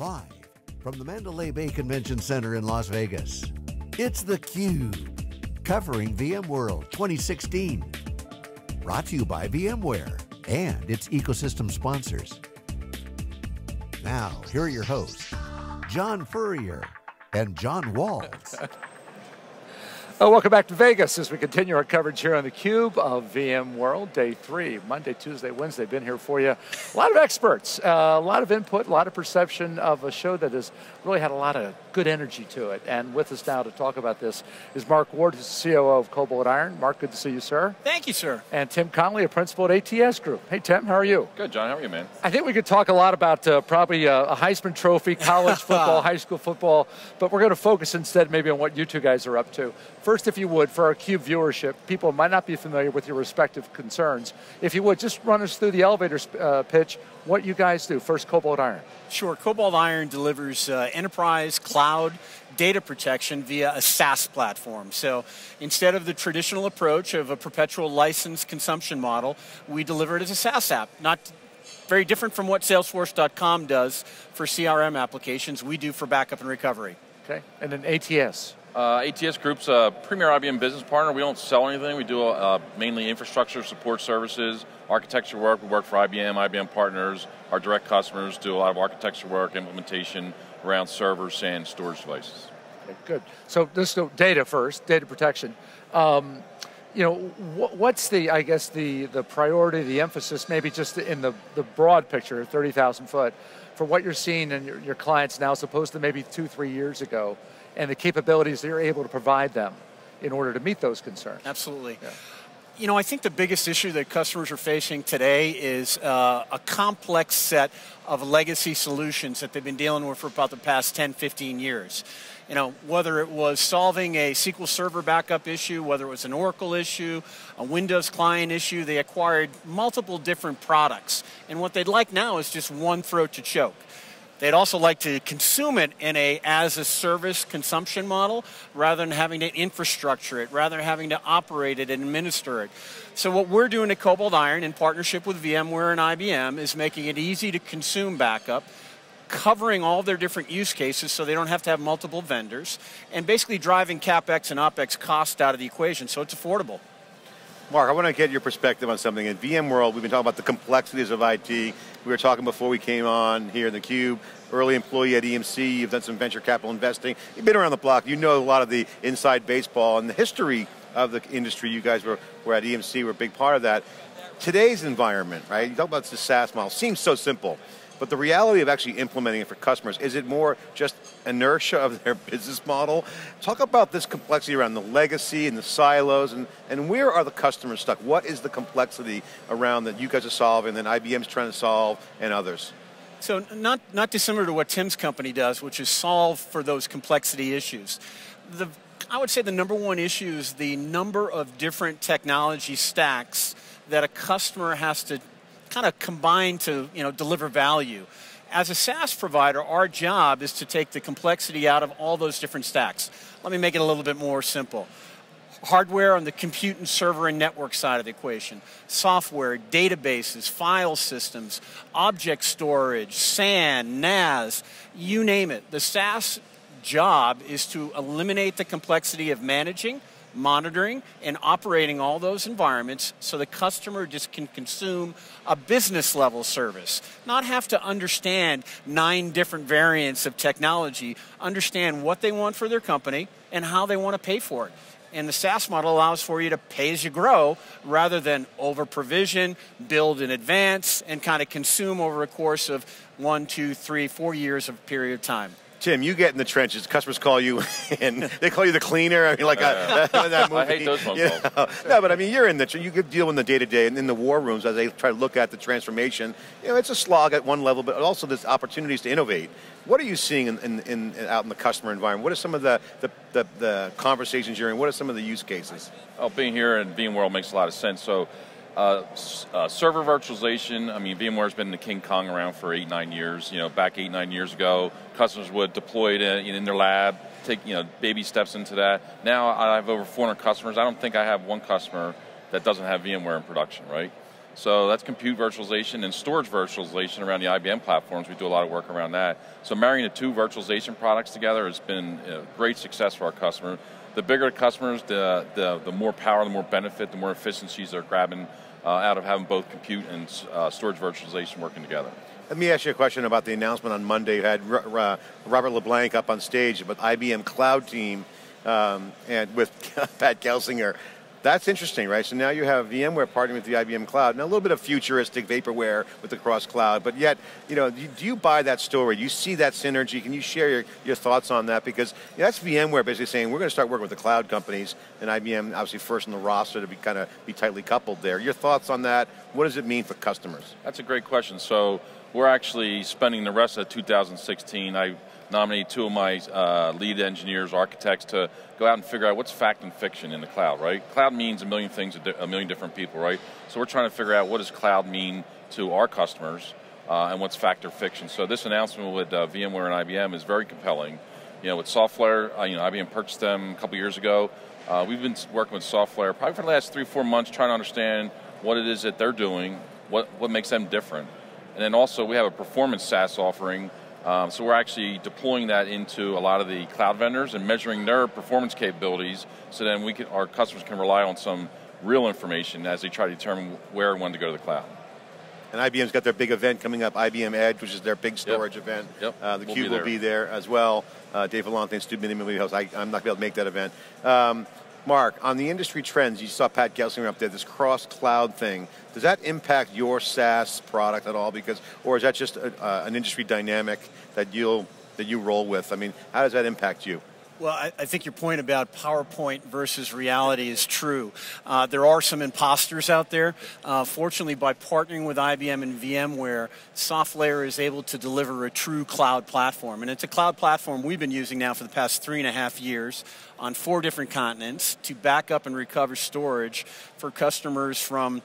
Live from the Mandalay Bay Convention Center in Las Vegas, it's theCUBE, covering VMworld 2016. Brought to you by VMware and its ecosystem sponsors. Now, here are your hosts, John Furrier and John Walls. Welcome back to Vegas as we continue our coverage here on theCUBE of VMworld, day 3, Monday, Tuesday, Wednesday. Been here for you. A lot of experts, a lot of input, a lot of perception of a show that has really had a lot of good energy to it. And with us now to talk about this is Mark Ward, who's the COO of Cobalt Iron. Mark, good to see you, sir. Thank you, sir. And Tim Conley, a principal at ATS Group. Hey, Tim, how are you? Good, John, how are you, man? I think we could talk a lot about probably a Heisman Trophy, college football, high school football, but we're going to focus instead maybe on what you two guys are up to. First, if you would, for our CUBE viewership, people might not be familiar with your respective concerns. If you would, just run us through the elevator pitch, what you guys do. First, Cobalt Iron. Sure, Cobalt Iron delivers enterprise cloud data protection via a SaaS platform. So instead of the traditional approach of a perpetual license consumption model, we deliver it as a SaaS app. Not very different from what Salesforce.com does for CRM applications, we do for backup and recovery. Okay, and then ATS. ATS Group's a premier IBM business partner. We don't sell anything. We do mainly infrastructure support services, architecture work. We work for IBM, IBM partners. Our direct customers do a lot of architecture work, implementation around servers and storage devices. Okay, good. So let's go data first, data protection. You know, what's the, I guess, the priority, the emphasis, maybe just in the broad picture, 30,000 foot, for what you're seeing in your clients now as opposed to maybe 2-3 years ago, and the capabilities that you're able to provide them in order to meet those concerns. Absolutely. Yeah. You know, I think the biggest issue that customers are facing today is a complex set of legacy solutions that they've been dealing with for about the past 10, 15 years. You know, whether it was solving a SQL Server backup issue, whether it was an Oracle issue, a Windows client issue, they acquired multiple different products. And what they'd like now is just one throat to choke. They'd also like to consume it in a as-a-service consumption model rather than having to infrastructure it, rather than having to operate it and administer it. So what we're doing at Cobalt Iron in partnership with VMware and IBM is making it easy to consume backup, covering all their different use cases so they don't have to have multiple vendors, and basically driving CapEx and OpEx cost out of the equation so it's affordable. Mark, I want to get your perspective on something. In VMworld, we've been talking about the complexities of IT. We were talking before we came on here in theCUBE, early employee at EMC, you've done some venture capital investing. You've been around the block, you know a lot of the inside baseball and the history of the industry. You guys were at EMC, were a big part of that. Today's environment, right, you talk about the SaaS model, seems so simple, but the reality of actually implementing it for customers, is it more just inertia of their business model? Talk about this complexity around the legacy and the silos, and where are the customers stuck? What is the complexity around that you guys are solving, and IBM's trying to solve, and others? So not dissimilar to what Tim's company does, which is solve for those complexity issues. I would say the #1 issue is the number of different technology stacks that a customer has to kind of combine to, you know, deliver value. As a SaaS provider, our job is to take the complexity out of all those different stacks. Let me make it a little bit more simple. Hardware on the compute and server and network side of the equation. Software, databases, file systems, object storage, SAN, NAS, you name it. The SaaS job is to eliminate the complexity of managing, monitoring, and operating all those environments so the customer just can consume a business level service. Not have to understand 9 different variants of technology, understand what they want for their company and how they want to pay for it. And the SaaS model allows for you to pay as you grow rather than over provision, build in advance, and kind of consume over a course of 1, 2, 3, 4 years of period of time. Tim, you get in the trenches. Customers call you in. They call you the cleaner. I mean, like that movie. I hate those phone calls. No, but I mean, you're in the trenches. You could deal with the day-to-day and in the war rooms as they try to look at the transformation. You know, it's a slog at one level, but also there's opportunities to innovate. What are you seeing out in the customer environment? What are some of the conversations you're in? What are some of the use cases? Oh, being here in VMworld makes a lot of sense. So, server virtualization, I mean, VMware's been in the King Kong around for 8-9 years. You know, back 8-9 years ago, customers would deploy it in their lab, take, you know, baby steps into that. Now I have over 400 customers. I don't think I have one customer that doesn't have VMware in production, right? So that's compute virtualization and storage virtualization around the IBM platforms. We do a lot of work around that. So marrying the two virtualization products together has been a great success for our customers. The bigger the customers, the more power, the more benefit, the more efficiencies they're grabbing out of having both compute and storage virtualization working together. Let me ask you a question about the announcement on Monday. You had Robert LeBlanc up on stage with IBM Cloud team and with Pat Gelsinger. That's interesting, right? So now you have VMware partnering with the IBM Cloud, and a little bit of futuristic vaporware with the cross-cloud, but yet, you know, do you buy that story? Do you see that synergy? Can you share your thoughts on that? Because you know, that's VMware basically saying, we're going to start working with the cloud companies, and IBM obviously first in the roster to be kind of be tightly coupled there. Your thoughts on that? What does it mean for customers? That's a great question. So we're actually spending the rest of 2016, I nominated two of my lead engineers, architects, to go out and figure out what's fact and fiction in the cloud, right? Cloud means a million things to a million different people, right? So we're trying to figure out what does cloud mean to our customers and what's fact or fiction. So this announcement with VMware and IBM is very compelling. You know, with SoftLayer, you know, IBM purchased them a couple years ago. We've been working with SoftLayer probably for the last 3 or 4 months trying to understand what it is that they're doing, what makes them different. And then also we have a performance SaaS offering. So we're actually deploying that into a lot of the cloud vendors and measuring their performance capabilities so then we can, our customers can rely on some real information as they try to determine where and when to go to the cloud. And IBM's got their big event coming up, IBM Edge, which is their big storage event. theCUBE will be there as well. Dave Vellante and Stu Miniman will be host. I'm not going to be able to make that event. Mark, on the industry trends, you saw Pat Gelsinger up there, this cross-cloud thing. Does that impact your SaaS product at all? Because, or is that just an industry dynamic that you roll with? I mean, how does that impact you? Well, I think your point about PowerPoint versus reality is true. There are some imposters out there. Fortunately, by partnering with IBM and VMware, SoftLayer is able to deliver a true cloud platform. And it's a cloud platform we've been using now for the past 3.5 years on 4 different continents to back up and recover storage for customers from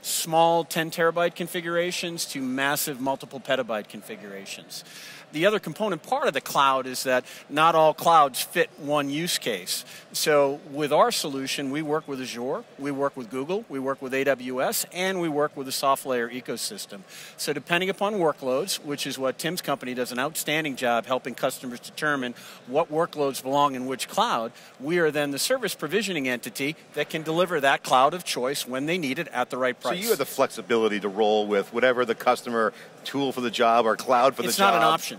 small 10-terabyte configurations to massive multiple petabyte configurations. The other component part of the cloud is that not all clouds fit one use case. So with our solution, we work with Azure, we work with Google, we work with AWS, and we work with the SoftLayer ecosystem. So depending upon workloads, which is what Tim's company does an outstanding job helping customers determine what workloads belong in which cloud, we are then the service provisioning entity that can deliver that cloud of choice when they need it at the right price. So you have the flexibility to roll with whatever the customer tool for the job or cloud for the job. It's not an option.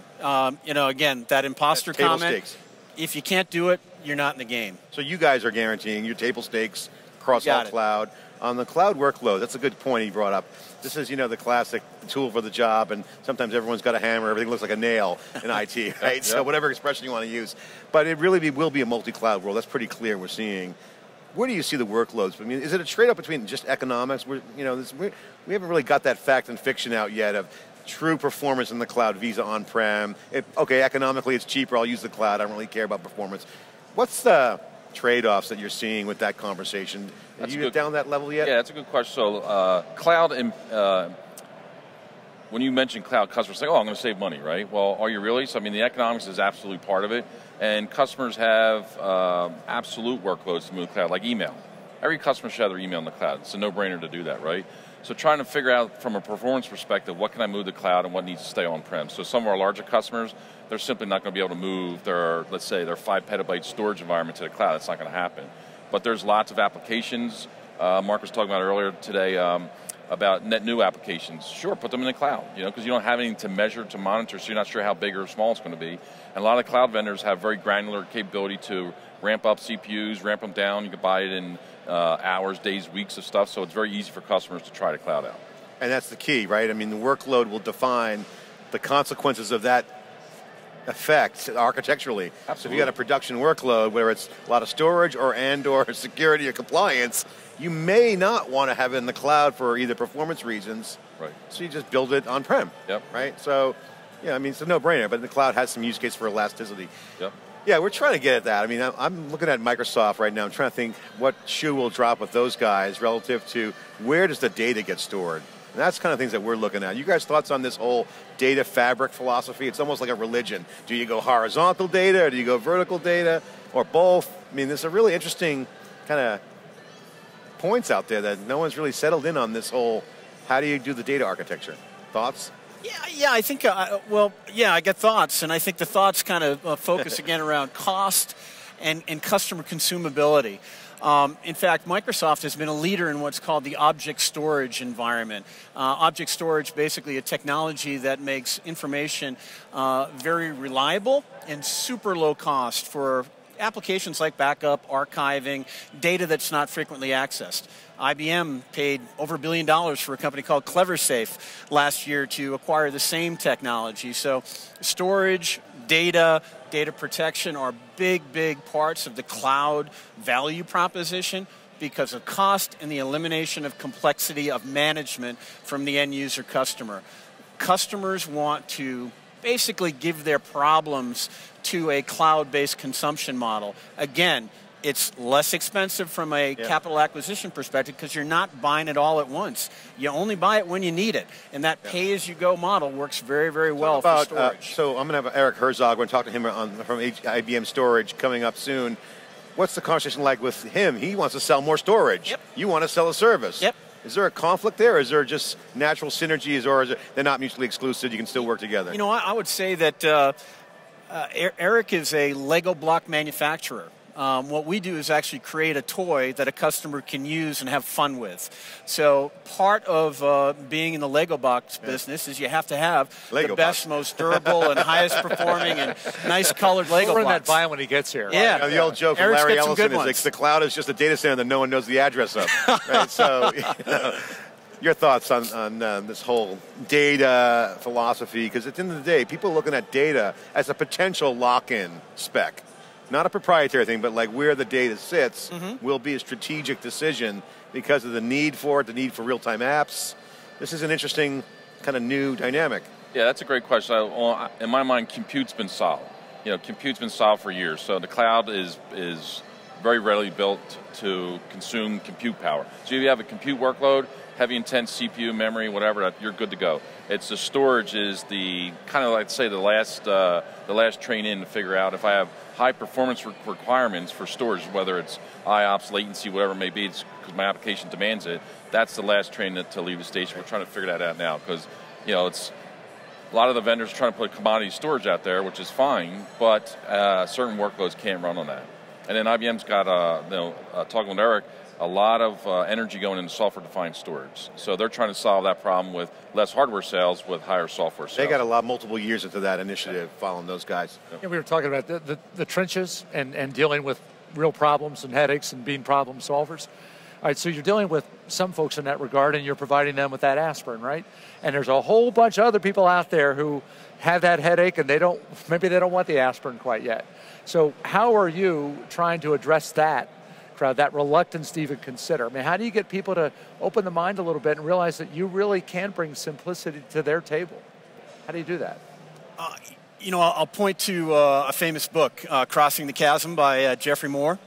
You know, again, that imposter comment, if you can't do it, you're not in the game. So you guys are guaranteeing your table stakes across all cloud. On the cloud workload, that's a good point he brought up. This is, you know, the classic tool for the job, and sometimes everyone's got a hammer, everything looks like a nail in IT, right? So whatever expression you want to use. But it really will be a multi-cloud world, that's pretty clear we're seeing. Where do you see the workloads? I mean, is it a trade-off between just economics? You know, we haven't really got that fact and fiction out yet of true performance in the cloud, Visa on-prem. Okay, economically it's cheaper, I'll use the cloud, I don't really care about performance. What's the trade-offs that you're seeing with that conversation? Have you down that level yet? Yeah, that's a good question. So cloud, when you mention cloud, customers say, oh, I'm going to save money, right? Well, are you really? So I mean, the economics is absolutely part of it. And customers have absolute workloads to move to the cloud, like email. Every customer should have their email in the cloud. It's a no-brainer to do that, right? So trying to figure out from a performance perspective, what can I move to the cloud and what needs to stay on-prem. So some of our larger customers, they're simply not going to be able to move their, let's say, their 5-petabyte storage environment to the cloud. It's not going to happen. But there's lots of applications. Mark was talking about earlier today about net new applications. Sure, put them in the cloud, you know, because you don't have anything to measure, to monitor, so you're not sure how big or small it's going to be. And a lot of cloud vendors have very granular capability to ramp up CPUs, ramp them down. You can buy it in hours, days, weeks of stuff, so it's very easy for customers to try to cloud out. And that's the key, right? I mean, the workload will define the consequences of that effect architecturally. Absolutely. So if you got a production workload, whether it's a lot of storage or security or compliance, you may not want to have it in the cloud for either performance reasons, right? So you just build it on-prem, right? So, yeah, I mean, it's a no-brainer, but the cloud has some use case for elasticity. Yeah, we're trying to get at that. I mean, I'm looking at Microsoft right now, I'm trying to think what shoe will drop with those guys relative to where does the data get stored? And that's kind of things that we're looking at. You guys' thoughts on this whole data fabric philosophy? It's almost like a religion. Do you go horizontal data, or do you go vertical data, or both? I mean, there's a really interesting kind of points out there that no one's really settled in on this whole How do you do the data architecture? Thoughts? Yeah, I think, well, yeah, I get thoughts, and I think the thoughts kind of focus again around cost and customer consumability. In fact, Microsoft has been a leader in what's called the object storage environment. Object storage, basically a technology that makes information very reliable and super low cost for applications like backup, archiving, data that's not frequently accessed. IBM paid over $1 billion for a company called CleverSafe last year to acquire the same technology. So storage, data, data protection are big, big parts of the cloud value proposition because of cost and the elimination of complexity of management from the end user customer. Customers want to basically give their problems to a cloud-based consumption model. Again, it's less expensive from a capital acquisition perspective because you're not buying it all at once. You only buy it when you need it. And that pay-as-you-go model works very, very well for storage. So I'm going to have Eric Herzog, we're going to talk to him from IBM Storage coming up soon. What's the conversation like with him? He wants to sell more storage. Yep. You want to sell a service. Yep. Is there a conflict there? Is there just natural synergies, or is it, they're not mutually exclusive, you can still work together? You know, I would say that Eric is a Lego block manufacturer. What we do is actually create a toy that a customer can use and have fun with. So part of being in the Lego box business is you have to have Lego the best, most durable, and highest performing, and nice colored Lego blocks. We're in that by when he gets here. Yeah. You know, the old joke from Larry Ellison is like, the cloud is just a data center that no one knows the address of. Right? So, you know, your thoughts on this whole data philosophy, because at the end of the day, people are looking at data as a potential lock-in spec. Not a proprietary thing, but like where the data sits will be a strategic decision because of the need for it, the need for real-time apps. This is an interesting kind of new dynamic. Yeah, that's a great question. In my mind, compute's been solved. You know, compute's been solved for years, so the cloud is very rarely built to consume compute power. So if you have a compute workload, heavy intense CPU, memory, whatever, you're good to go. It's the storage is the, kind of like say the last train in to figure out if I have high performance requirements for storage, whether it's IOPS, latency, whatever it may be, it's because my application demands it. That's the last train to leave the station. We're trying to figure that out now because, you know, it's, a lot of the vendors are trying to put commodity storage out there, which is fine, but certain workloads can't run on that. And then IBM's got, you know, talking with Eric, a lot of energy going into software-defined storage. So they're trying to solve that problem with less hardware sales with higher software sales. They got a lot, multiple years into that initiative following those guys. Yeah, we were talking about the trenches and dealing with real problems and headaches and being problem solvers. All right, so you're dealing with some folks in that regard and you're providing them with that aspirin, right? And there's a whole bunch of other people out there who have that headache and they don't, maybe they don't want the aspirin quite yet. So how are you trying to address that crowd, that reluctance to even consider? I mean, how do you get people to open the mind a little bit and realize that you really can bring simplicity to their table? How do you do that? You know, I'll point to a famous book, Crossing the Chasm by Jeffrey Moore.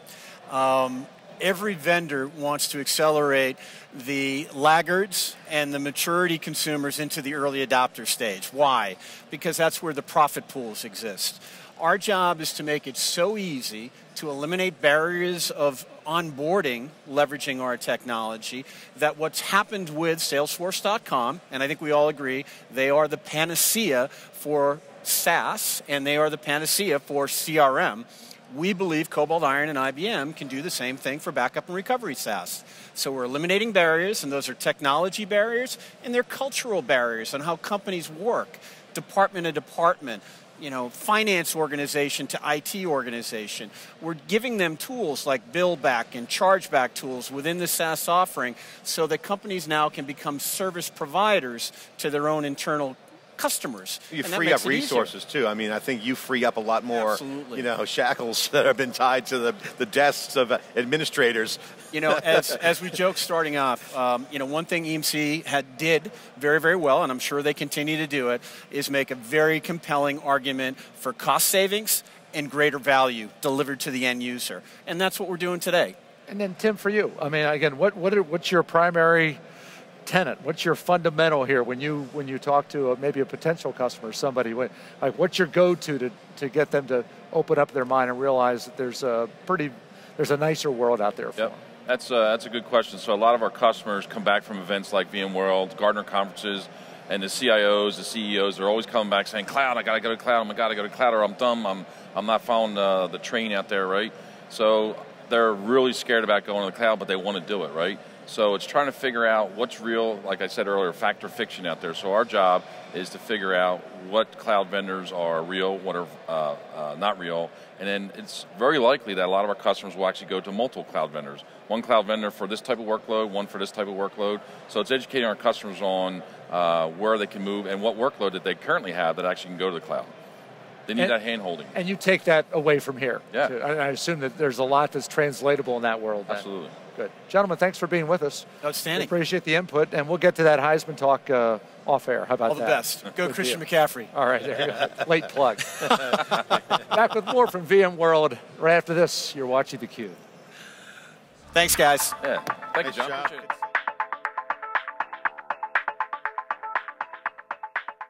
Every vendor wants to accelerate the laggards and the maturity consumers into the early adopter stage. Why? Because that's where the profit pools exist. Our job is to make it so easy to eliminate barriers of onboarding, leveraging our technology, that what's happened with Salesforce.com, and I think we all agree, they are the panacea for SaaS, and they are the panacea for CRM. We believe Cobalt Iron and IBM can do the same thing for backup and recovery SaaS. So we're eliminating barriers, and those are technology barriers, and they're cultural barriers on how companies work, department to department, you know, finance organization to IT organization. We're giving them tools like bill back and chargeback tools within the SaaS offering so that companies now can become service providers to their own internal customers. You free up resources too. I mean, I think you free up a lot more, you know, shackles that have been tied to the desks of administrators. You know, as we joke starting off, you know, one thing EMC did very, very well, and I'm sure they continue to do it, is make a very compelling argument for cost savings and greater value delivered to the end user. And that's what we're doing today. And then Tim, for you, I mean, again, what's your primary tenant? What's your fundamental here when you talk to maybe a potential customer, somebody? Like, what's your go-to to get them to open up their mind and realize that there's a nicer world out there for them? That's a good question. So a lot of our customers come back from events like VMworld, Gartner conferences, and the CIOs, the CEOs are always coming back saying, cloud, I got to go to cloud, I got to go to cloud, or I'm dumb, I'm not following the train out there, right? So they're really scared about going to the cloud, but they want to do it, right? So it's trying to figure out what's real, like I said earlier, fact or fiction out there. So our job is to figure out what cloud vendors are real, what are not real, and then it's very likely that a lot of our customers will actually go to multiple cloud vendors. One cloud vendor for this type of workload, one for this type of workload. So it's educating our customers on where they can move and what workload that they currently have that actually can go to the cloud. They need that hand-holding. And you take that away from here. Yeah. Too. I assume that there's a lot that's translatable in that world. Absolutely. Good. Gentlemen, thanks for being with us. Outstanding. We appreciate the input, and we'll get to that Heisman talk off air. How about that? All the best. Go Christian McCaffrey. All right, there you go. Late plug. Back with more from VMworld right after this. You're watching theCUBE. Thanks, guys. Yeah. Thank you, John.